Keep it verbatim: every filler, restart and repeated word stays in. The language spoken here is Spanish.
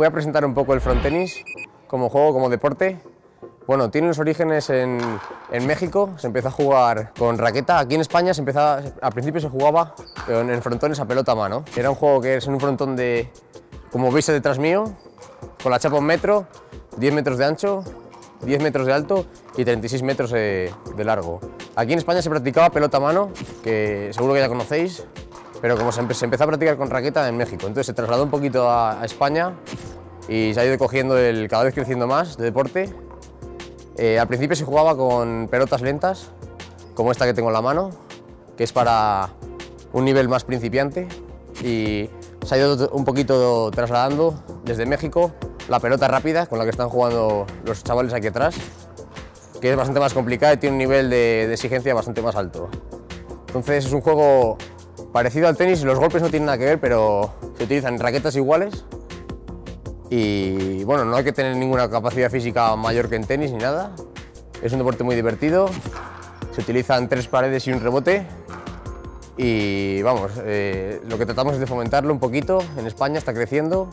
Voy a presentar un poco el frontenis como juego, como deporte. Bueno, tiene los orígenes en, en México, se empezó a jugar con raqueta. Aquí en España se empezaba, al principio se jugaba en, en frontones a pelota a mano. Era un juego que es en un frontón de, como veis detrás mío, con la chapa un metro, diez metros de ancho, diez metros de alto y treinta y seis metros de largo. Aquí en España se practicaba pelota a mano, que seguro que ya conocéis, pero como se empezó a practicar con raqueta en México, entonces se trasladó un poquito a España y se ha ido cogiendo el, cada vez creciendo más de deporte. Eh, al principio se jugaba con pelotas lentas, como esta que tengo en la mano, que es para un nivel más principiante, y se ha ido un poquito trasladando desde México la pelota rápida con la que están jugando los chavales aquí atrás, que es bastante más complicada y tiene un nivel de, de exigencia bastante más alto. Entonces es un juego parecido al tenis, los golpes no tienen nada que ver, pero se utilizan raquetas iguales y bueno, no hay que tener ninguna capacidad física mayor que en tenis ni nada. Es un deporte muy divertido, se utilizan tres paredes y un rebote y vamos, eh, lo que tratamos es de fomentarlo un poquito. En España está creciendo.